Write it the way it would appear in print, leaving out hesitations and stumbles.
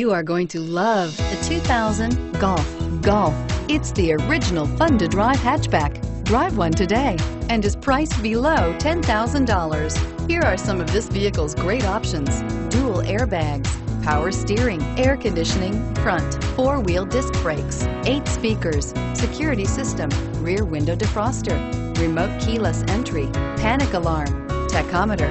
You are going to love the 2000 Golf. It's the original fun-to-drive hatchback. Drive one today and is priced below $10,000. Here are some of this vehicle's great options: dual airbags, power steering, air conditioning, front, four-wheel disc brakes, 8 speakers, security system, rear window defroster, remote keyless entry, panic alarm, tachometer.